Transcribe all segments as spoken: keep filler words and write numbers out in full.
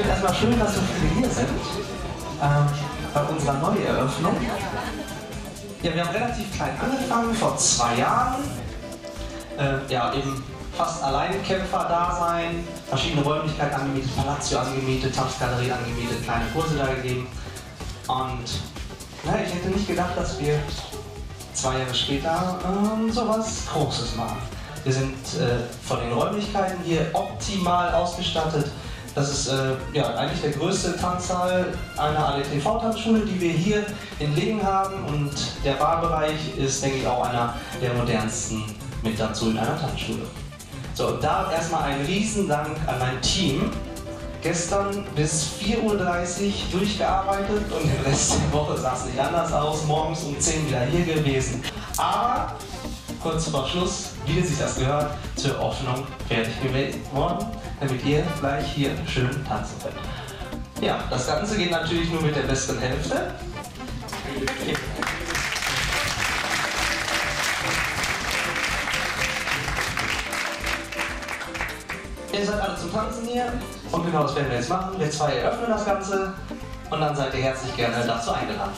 Ich finde erstmal schön, dass so viele hier sind, ähm, bei unserer Neueröffnung. Ja, wir haben relativ klein angefangen, vor zwei Jahren. Äh, ja, eben fast Alleinkämpfer-Dasein, verschiedene Räumlichkeiten angemietet, Palazzo angemietet, Tabs Galerie angemietet, kleine Kurse da gegeben. Und na, ich hätte nicht gedacht, dass wir zwei Jahre später ähm, sowas Großes machen. Wir sind äh, von den Räumlichkeiten hier optimal ausgestattet. Das ist äh, ja, eigentlich der größte Tanzsaal einer A D T V-Tanzschule, die wir hier in Lingen haben, und der Barbereich ist, denke ich, auch einer der modernsten mit dazu in einer Tanzschule. So, und da erstmal ein Riesendank an mein Team. Gestern bis vier Uhr dreißig durchgearbeitet und den Rest der Woche sah es nicht anders aus, morgens um zehn wieder hier gewesen. Aber kurz vor Schluss, wie sich das gehört, zur Eröffnung fertig geworden, damit ihr gleich hier schön tanzen könnt. Ja, das Ganze geht natürlich nur mit der besten Hälfte. Okay. Ihr seid alle zum Tanzen hier und genau das werden wir jetzt machen. Wir zwei eröffnen das Ganze und dann seid ihr herzlich gerne dazu eingeladen.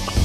You